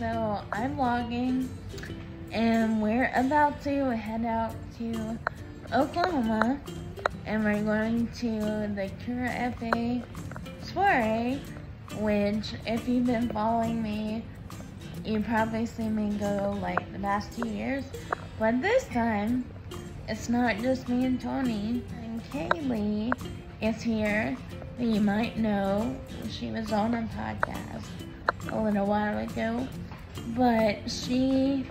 So I'm vlogging and we're about to head out to Oklahoma and we're going to the Cure FA Soirée, which if you've been following me, you probably see me go like the past 2 years. But this time, it's not just me and Tony, and Kaylee is here, that you might know. She was on a podcast a little while ago, but she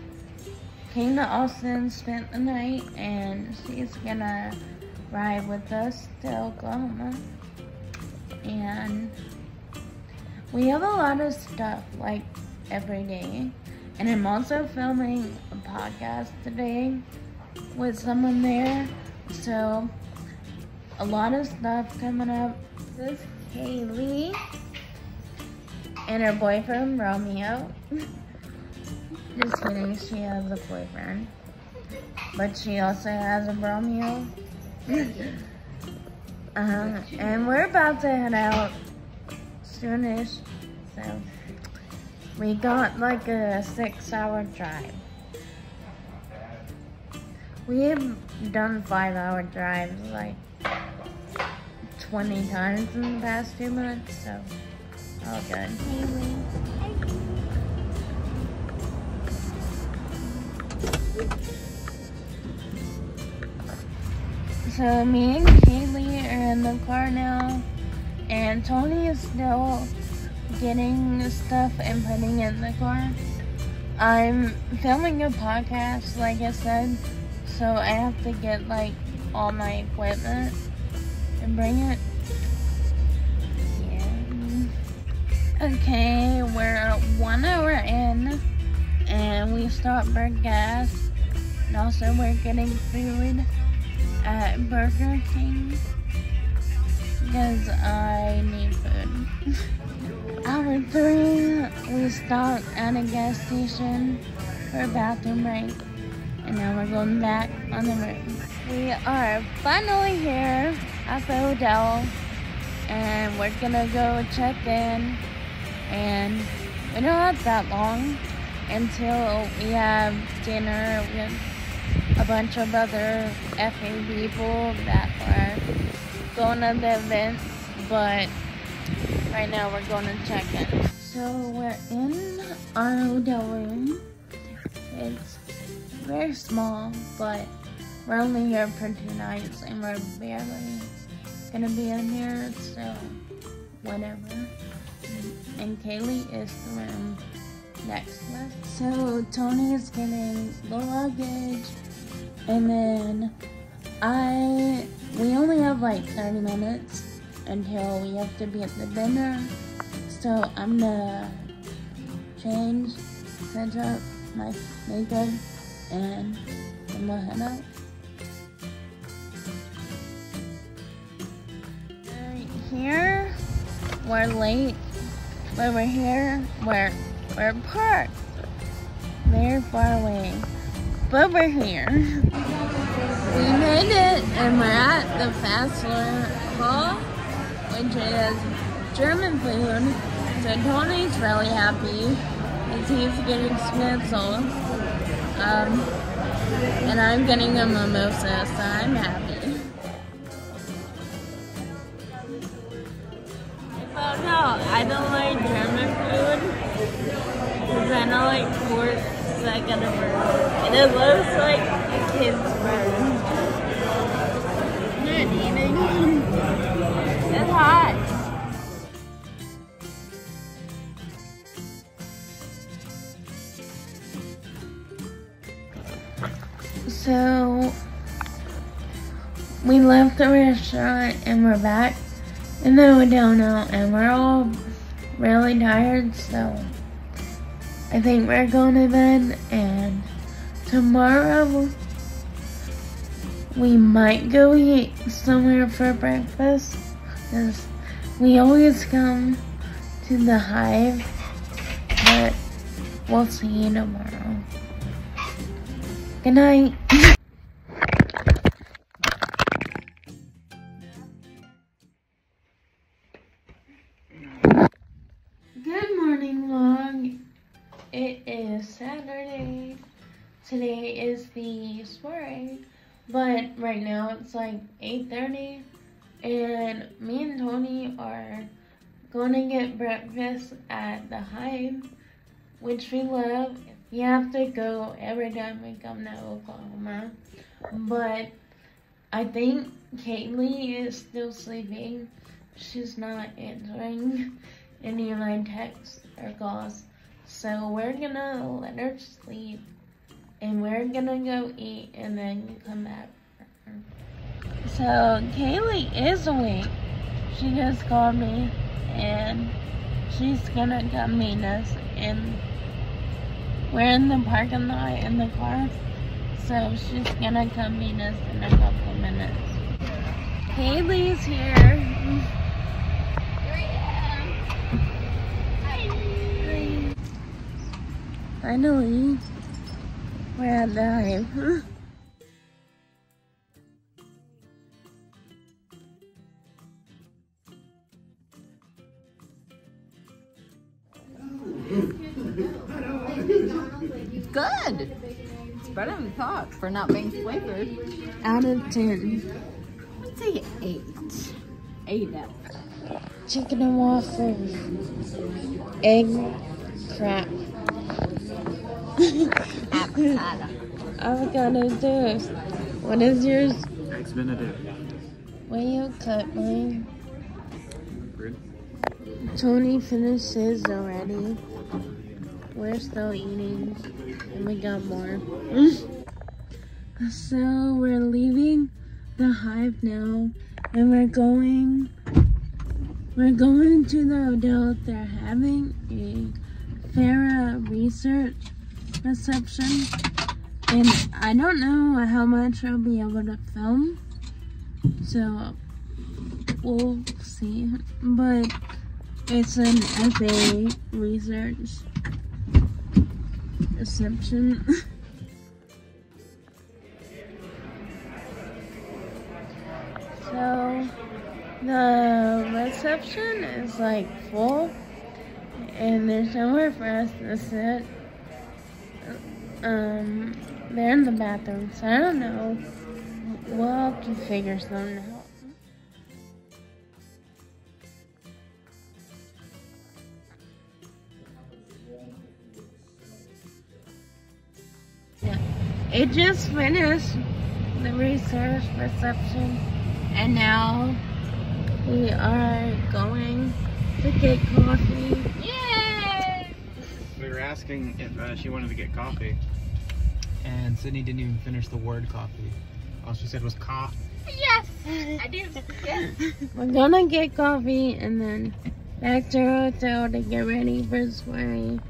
came to Austin, spent the night, and she's gonna ride with us to Oklahoma. And we have a lot of stuff like every day, and I'm also filming a podcast today with someone there, so a lot of stuff coming up. This is Kaylee and her boyfriend Romeo. Just kidding, she has a boyfriend, but she also has a Romeo. And we're about to head out soonish, so we got like a 6-hour drive. We have done 5-hour drives like 20 times in the past few months, so all good. So me and Kaylee are in the car now, and Tony is still getting stuff and putting it in the car. I'm filming a podcast, like I said, so I have to get like all my equipment and bring it. Yeah. Okay, we're 1 hour in and we stopped for gas, and also we're getting food at Burger King because I need food. Hour 3, we stopped at a gas station for a bathroom break, and now we're going back on the road. We are finally here at the hotel, and we're gonna go check in, and we don't have that long until we have dinner with a bunch of other FA people that are going to the events, but right now we're going to check in. So we're in our hotel room. It's very small, but we're only here for 2 nights and we're barely going to be in here, so whatever. And Kaylee is the room next to us. So Tony is getting the luggage, and then we only have like 30 minutes until we have to be at the dinner. So I'm gonna change, set up my makeup, and I'm gonna head out. Here, we're late, but we're here, we're parked very far away, but we're here. We made it, and we're at the Fass Food Hall, which is German food. So Tony's really happy because he's getting schnitzel, and I'm getting a mimosa, so I'm happy. Oh no, I don't like German food because I don't like pork, so I got a burger. And it looks like a kid's burger. Not eating. It's hot. So we left the restaurant and we're back. And then we don't know, and we're all really tired, so I think we're going to bed, and tomorrow we might go eat somewhere for breakfast, because we always come to the Hive, but we'll see you tomorrow. Good night. Saturday. Today is the soirée, but right now it's like 8:30 and me and Tony are going to get breakfast at the Hive, which we love. You have to go every time we come to Oklahoma, but I think Kaylee is still sleeping. She's not answering any of my texts or calls, so we're gonna let her sleep and we're gonna go eat and then come back. So Kaylee is awake. She just called me and she's gonna come meet us, and we're in the parking lot in the car, so she's gonna come meet us in a couple minutes. Kaylee's here. Hi. Finally, we're at the Hive. Good. It's better than thought for not being flavored. Out of 10. I'd say 8. 8 out. Chicken and waffles. Egg. Crap. Avocado. Avocado toast. What is yours? Eggs Benedict. Will you cut mine? Good. Tony finished his already. We're still eating, and we got more. So we're leaving the Hive now, and we're going to the hotel. They're having a FARA research reception, and I don't know how much I'll be able to film, so we'll see. But it's an FA research reception. So the reception is like full and there's nowhere for us to sit. They're in the bathroom, so I don't know. We'll have to figure something out. It just finished the research reception, and now we are going to get coffee. Yay! We were asking if she wanted to get coffee, and Sydni didn't even finish the word coffee. All she said was cough. Yes, I do. Yes. We're gonna get coffee and then back to our hotel to get ready for the soirée.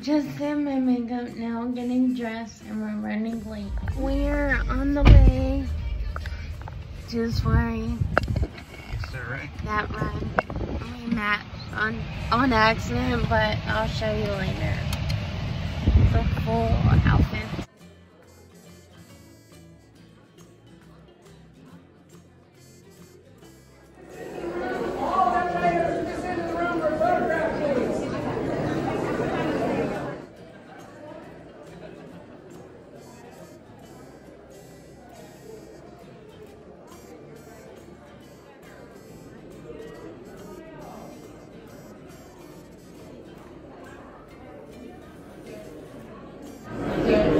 Just did my makeup, now getting dressed, and we're running late. We're on the way to the soirée. Yes, sir, right? That run. I mean, that on accident, but I'll show you later. The full outfit. No.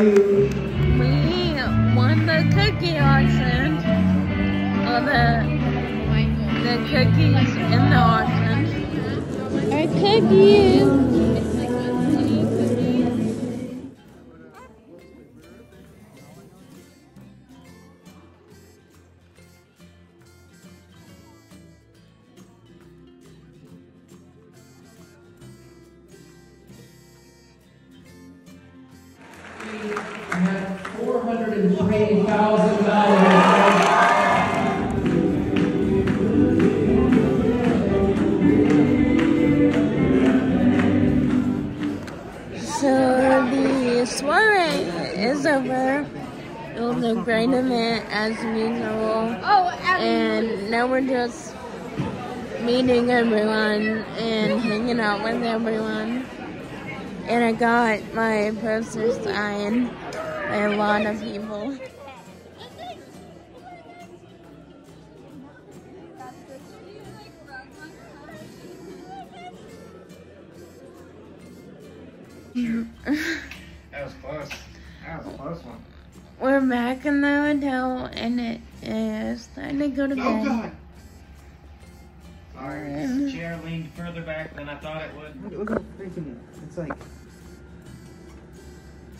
you? We won the cookie auction. Or the cookies in the auction. Our cookies! As usual, and now we're just meeting everyone and hanging out with everyone. And I got my poster signed by a lot of people. That was close. That was a close one. We're back in the hotel and it is time to go to bed. Oh God! Sorry, this chair leaned further back than I thought it would. Look how freaking it's like.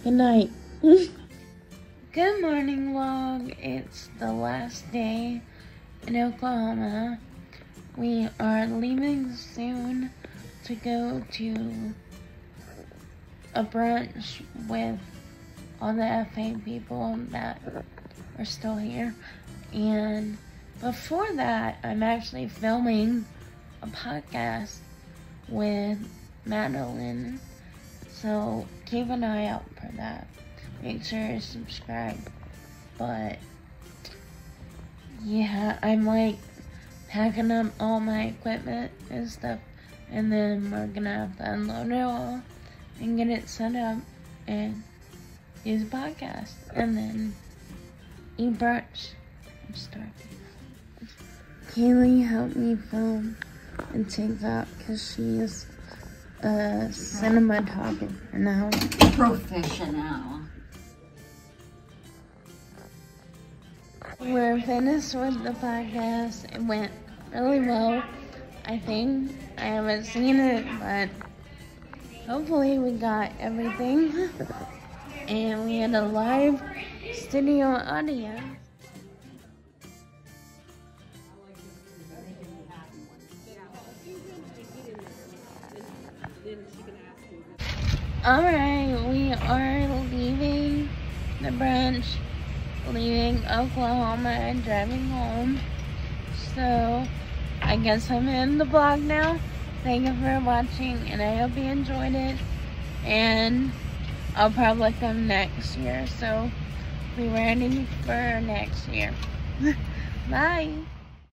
Good night. Good morning vlog. It's the last day in Oklahoma. We are leaving soon to go to a brunch with all the FA people that are still here. And before that, I'm actually filming a podcast with Madeline. So keep an eye out for that. Make sure you subscribe. But yeah, I'm like packing up all my equipment and stuff. And then we're gonna have to unload it all and get it set up and use a podcast, and then eat brunch. I'm starving. Kaylee helped me film and take up because she's a cinematographer now. Professional. We're finished with the podcast. It went really well, I think. I haven't seen it, but hopefully we got everything. And we had a live studio audience. Alright, we are leaving the brunch, leaving Oklahoma and driving home. So, I guess I'm in the vlog now. Thank you for watching and I hope you enjoyed it. And I'll probably come next year, so be ready for next year. Bye!